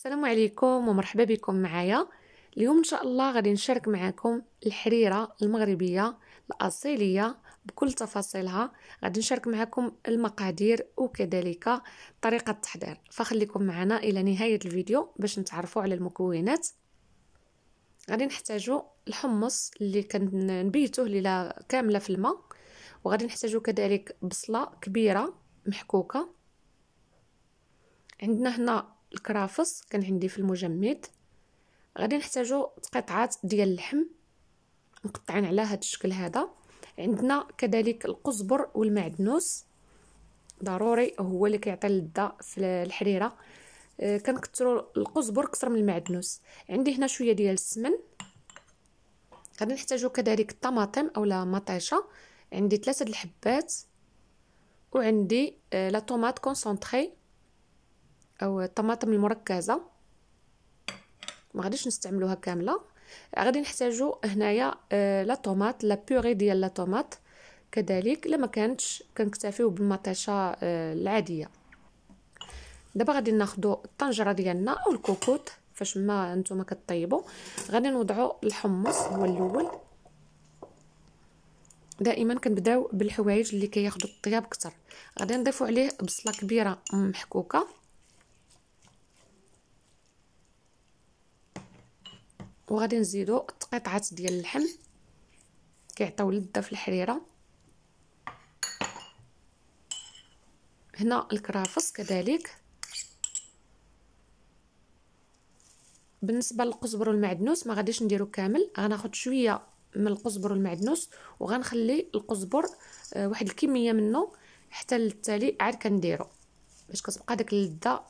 السلام عليكم ومرحبا بكم معايا. اليوم ان شاء الله غادي نشارك معكم الحريره المغربيه الاصيليه بكل تفاصيلها، غادي نشارك معكم المقادير وكذلك طريقه التحضير، فخليكم معنا الى نهايه الفيديو باش نتعرفوا على المكونات. غادي نحتاجوا الحمص اللي كنبيتوه ليله كامله في الماء، وغادي نحتاجوا كذلك بصله كبيره محكوكه. عندنا هنا الكرافس كان عندي في المجمد. غادي نحتاجو قطعات ديال اللحم مقطعين على هذا الشكل هذا. عندنا كذلك القزبر والمعدنوس، ضروري هو اللي كيعطي اللذه في الحريره. كنكثروا القزبر كثر من المعدنوس. عندي هنا شويه ديال السمن. غادي نحتاجو كذلك الطماطم اولا مطيشه، عندي 3 الحبات، وعندي لا طوماط كونسونطري او الطماطم المركزه، ما غاديش نستعملوها كامله. غادي نحتاجو هنايا لا طوماط، لا بوري ديال لا طوماط، كذلك لما كانتش كنكتفيو بالمطيشه العاديه. دابا غادي ناخذ الطنجره ديالنا او الكوكوط فاش ما نتوما كطيبوا. غادي نوضعوا الحمص هو الاول. دائما كنبداو بالحوايج اللي كياخذوا الطياب اكثر. غادي نضيفوا عليه بصله كبيره محكوكه، وغادي نزيدو قطعات ديال اللحم كيعطيو لذة في الحريره. هنا الكرافس كذلك. بالنسبه للقزبر والمعدنوس ما غاديش نديرو كامل، غناخد شويه من القزبر والمعدنوس وغنخلي القزبر واحد الكميه منه حتى للتالي عاد كنديرو باش كتبقى داك اللذة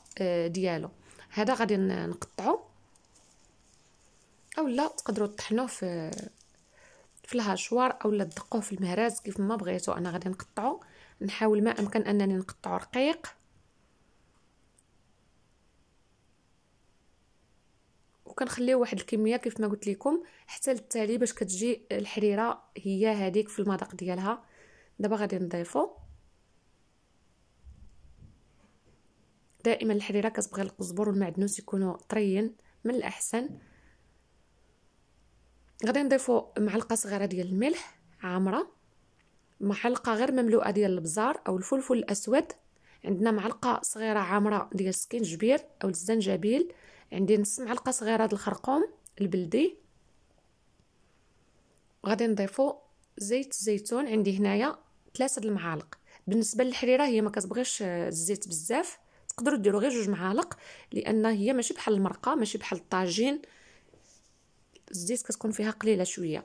ديالو. هذا غادي نقطعو اولا تقدروا تطحنوه في الهشوار اولا تدقوه في المهراز كيف ما بغيتوا. انا غادي نقطعه، نحاول ما امكن انني نقطعه رقيق، وكنخليه واحد الكميه كيف ما قلت لكم حتى للتالي باش كتجي الحريره هي هذيك في المذاق ديالها. دابا غادي نضيفه. دائما الحريره كتبغي القزبر والمعدنوس يكونوا طريين، من الاحسن. غادي نضيفو معلقه صغيره ديال الملح عامره، معلقه غير مملوءه ديال البزار او الفلفل الاسود، عندنا معلقه صغيره عامره ديال السكينجبير او الزنجبيل، عندي نص معلقه صغيره ديال الخرقوم البلدي. غادي نضيفو زيت الزيتون، عندي هنايا 3 المعالق. بالنسبه للحريره هي ما كتبغيش الزيت بزاف، تقدروا ديروا غير 2 معالق، لان هي ماشي بحال المرقه، ماشي بحال الطاجين، الزيت كتكون فيها قليله شويه.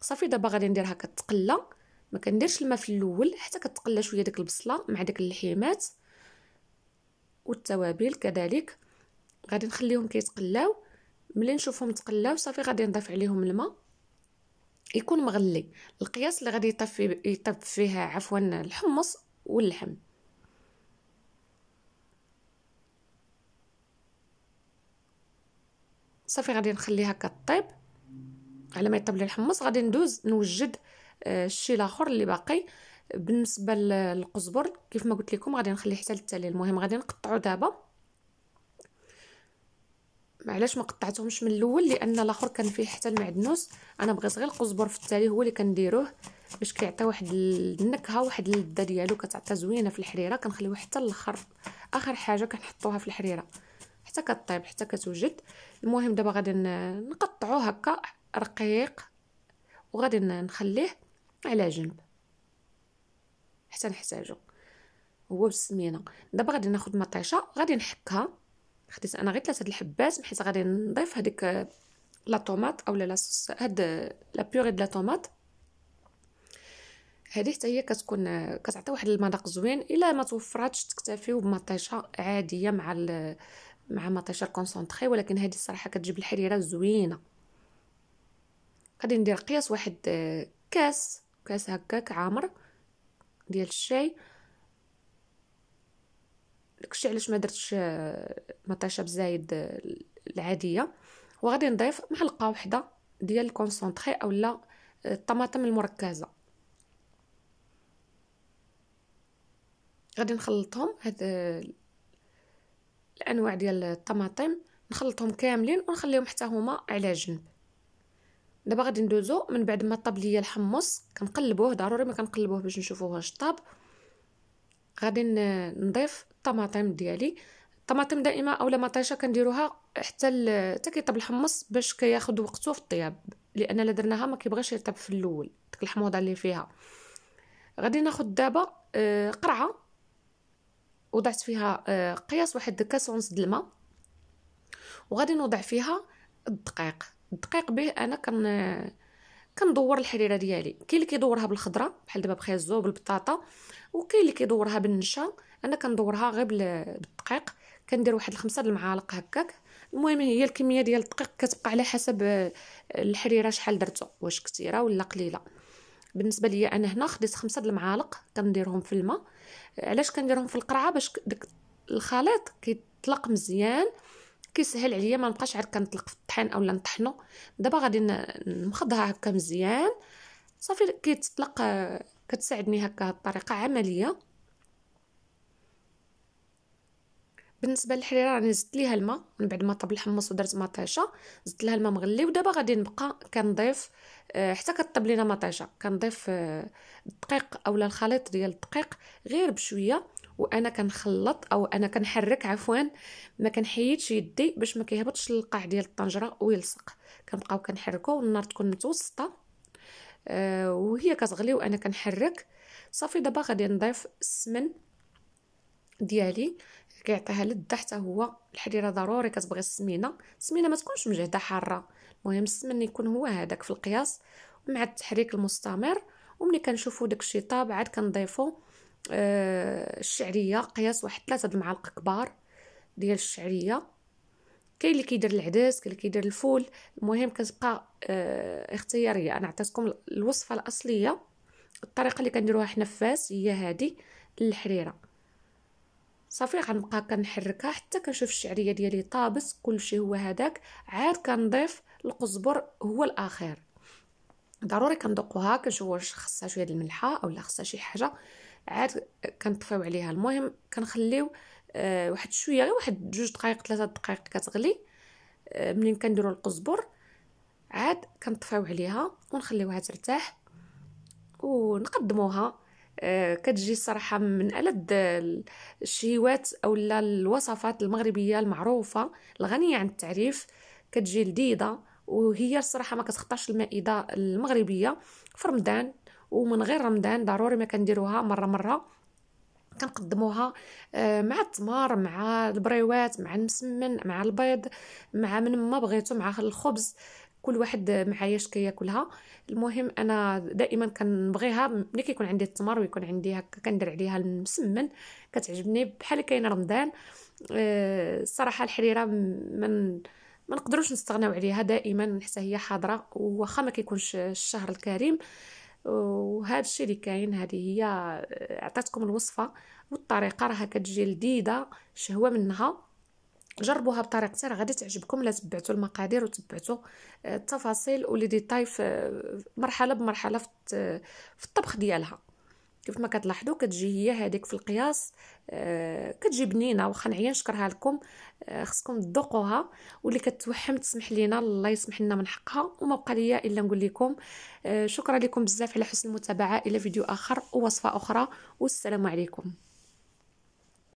صافي دابا غادي نديرها كتقلى، ما كنديرش الماء في الاول حتى كتقلى شويه داك البصله مع داك اللحيمات والتوابل كذلك. غادي نخليهم كيتقلاو. ملي نشوفهم تقلاو صافي غادي نضيف عليهم الماء يكون مغلي، القياس اللي غادي يطيب فيها عفوا الحمص واللحم. صافي غادي نخليها كطيب. على ما يطيب لي الحمص غادي ندوز نوجد الشيء الاخر اللي باقي. بالنسبه للقزبر كيف ما قلت لكم غادي نخليه حتى للتالي. المهم غادي نقطعو دابا. معلاش ما قطعتهمش من الاول؟ لان الاخر كان فيه حتى المعدنوس، انا بغيت غير القزبر في التالي هو اللي كنديروه باش كيعطي واحد النكهه واحد اللذه ديالو كتعطي زوينه في الحريره. كنخليوه حتى الاخر، اخر حاجه كنحطوها في الحريره حتى كطيب حتى كتوجد. المهم دابا غادي نقطعوه هكا رقيق، وغادي نخليه على جنب حتى نحتاجو هو بالسمينه. دابا غادي ناخذ مطيشه غادي نحكها. خديت انا غير 3 الحبات حيت غادي نضيف هذيك لا طوماط اولا هاد لا بيوري د لا طوماط. هذه حتى هي كتكون كتعطي واحد المذاق زوين. الا ما توفراتش تكتفيو بمطيشه عاديه مع مطيشه الكونسونطري، ولكن هذه الصراحه كتجيب الحريره زوينه. غادي ندير قياس واحد كاس هكاك عامر ديال الشاي. داكشي علاش ما درتش مطيشه بزايد العاديه. وغادي نضيف معلقه واحده ديال الكونسونطري اولا الطماطم المركزه. غادي نخلطهم هاد الانواع ديال الطماطم نخلطهم كاملين ونخليهم حتى هما على جنب. دابا غادي ندوزو من بعد ما طاب ليا الحمص كنقلبوه، ضروري ما كنقلبوه باش نشوفوه واش طاب. غادي نضيف الطماطم ديالي. الطماطم دائما اولا مطيشه كنديروها حتى كيطيب الحمص باش كياخذ وقته في الطياب، لان الا درناها ما كيبغيش يطيب في الاول ديك الحموضه اللي فيها. غادي ناخذ دابا قرعه وضعت فيها قياس واحد كاس ونص د الماء، وغادي نوضع فيها الدقيق. الدقيق به انا كندور الحريره ديالي، كاين اللي كيدورها بالخضره بحال دابا بخيزو بالبطاطا، وكاين اللي كيدورها بالنشا. انا كندورها غير بالدقيق، كندير واحد 5 د المعالق هكاك. المهم هي الكميه ديال الدقيق كتبقى على حسب الحريره شحال درتو، واش كثيره ولا قليله. بالنسبه ليا انا هنا خديت 5 د المعالق كنديرهم في الماء. علاش كنديرهم في القرعه؟ باش داك الخليط كيطلق مزيان، كيسهل عليا ما نبقاش عاد كنطلق في الطحين اولا نطحنو. دابا غادي نمخضها هكا مزيان صافي كيتطلق. كتساعدني هكا الطريقه عمليه. بالنسبه للحريره راني زدت ليها الماء من بعد ما طاب الحمص ودرت مطيشه، زدت لها الماء مغلي. ودابا غادي نبقى كنضيف حتى كطيب لينا مطيشه، كنضيف الدقيق اولا الخليط ديال الدقيق غير بشويه، وانا كنخلط او انا كنحرك عفوا، ما كنحيدش يدي باش ما كيهبطش القاع ديال الطنجره ويلصق. كنبقاو كنحركو والنار تكون متوسطه وهي كتغلي وانا كنحرك صافي. دابا غادي نضيف السمن ديالي كيعطيها لذة حتى هو. الحريره ضروري كتبغي السمينه، السمينه ما تكونش مجهده حاره، المهم السمن يكون هو هذاك في القياس مع التحريك المستمر. وملي كنشوفوا داكشي طاب عاد كنضيفوا الشعريه قياس واحد 3 د المعالق كبار ديال الشعريه. كاين اللي كيدير العدس، كاين اللي كيدير الفول، المهم كتبقى اختياريه. انا عطيتكم الوصفه الاصليه، الطريقه اللي كنديروها حنا في فاس هي هذه الحريره صافي. غنبقى كنحركها حتى كنشوف الشعريه ديالي طابت كلشي هو هذاك. عاد كنضيف القزبر هو الاخير، ضروري كندوقوها كنشوف واش خاصها شويه الملحه اولا خاصها شي حاجه، عاد كنطفيو عليها. المهم كنخليو واحد شويه غير واحد 2 دقائق 3 دقائق كتغلي. منين كنديروا القزبر عاد كنطفيو عليها ونخليوها ترتاح ونقدموها. كتجي الصراحه من ألذ الشهيوات اولا الوصفات المغربيه المعروفه الغنيه عن التعريف، كتجي لذيذه وهي الصراحه ما كتخطاش المائده المغربيه في رمضان ومن غير رمضان. ضروري ما كنديروها مره كنقدموها مع التمر مع البريوات مع المسمن مع البيض مع من ما بغيتو مع الخبز، كل واحد معاياش كياكلها. المهم انا دائما كنبغيها ملي كيكون عندي التمر ويكون عندي هكا كندير عليها المسمن، كتعجبني بحال كاين رمضان. الصراحه الحريره ما نقدروش نستغناو عليها دائما حتى هي حاضره، وخا ما كيكونش الشهر الكريم وهذا الشيء اللي كاين. هذه هي عطاتكم الوصفه والطريقه، راها كتجي لذيذه شهوه منها. جربوها بطريقتي راه غادي تعجبكم الا تبعتوا المقادير وتبعتوا التفاصيل ولي ديتاي مرحله بمرحله في الطبخ ديالها. كيف ما كتلاحظوا كتجي هي هذيك في القياس، كتجي بنينه واخا نعيا نشكرها لكم. خصكم تذوقوها واللي كتوحم تسمح لينا، الله يسمح لنا من حقها. وما بقى ليا الا نقول لكم شكرا لكم بزاف على حسن المتابعه. الى فيديو اخر ووصفه اخرى والسلام عليكم.